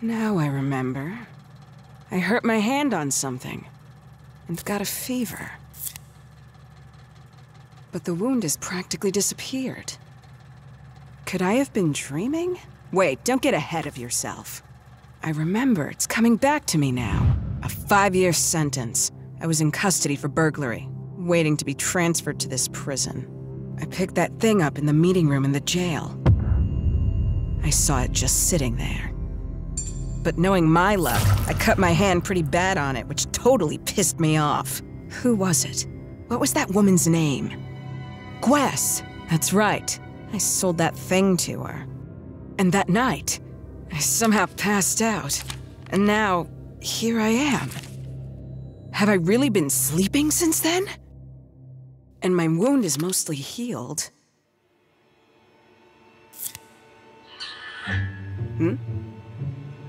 Now I remember. I hurt my hand on something, and got a fever. But the wound has practically disappeared. Could I have been dreaming? Wait, don't get ahead of yourself. I remember, it's coming back to me now. A 5-year sentence. I was in custody for burglary, waiting to be transferred to this prison. I picked that thing up in the meeting room in the jail. I saw it just sitting there. But knowing my luck, I cut my hand pretty bad on it, which totally pissed me off. Who was it? What was that woman's name? Gwess! That's right. I sold that thing to her. And that night, I somehow passed out. And now, here I am. Have I really been sleeping since then? And my wound is mostly healed.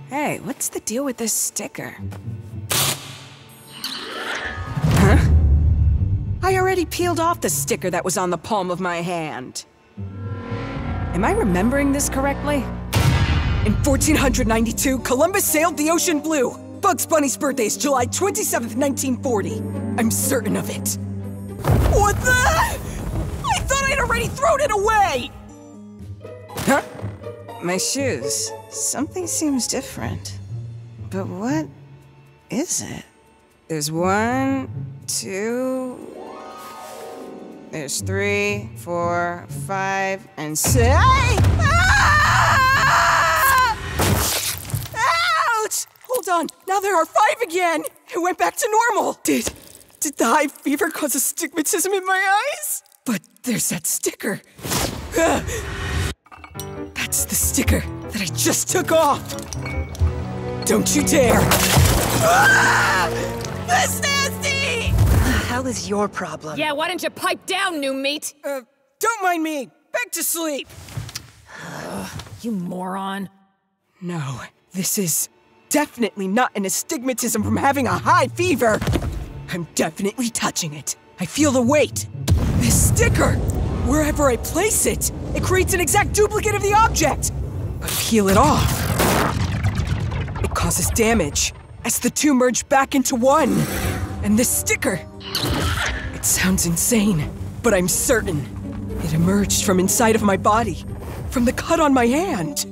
Hey, what's the deal with this sticker? Huh? I already peeled off the sticker that was on the palm of my hand. Am I remembering this correctly? In 1492, Columbus sailed the ocean blue. Bugs Bunny's birthday is July 27th, 1940. I'm certain of it. What the? I thought I'd already thrown it away! Huh? My shoes. Something seems different. But what is it? There's 1, 2... There's 3, 4, 5, and 6. Ah! Ouch! Hold on. Now there are 5 again. It went back to normal. Did the high fever cause astigmatism in my eyes? But there's that sticker. That's the sticker that I just took off. Don't you dare! Ah! That's nasty! How is your problem? Yeah, why don't you pipe down, new meat? Don't mind me. Back to sleep. You moron. No, this is definitely not an astigmatism from having a high fever. I'm definitely touching it. I feel the weight. This sticker! Wherever I place it, it creates an exact duplicate of the object! But peel it off. It causes damage, as the two merge back into one. And this sticker... It sounds insane, but I'm certain. It emerged from inside of my body, from the cut on my hand.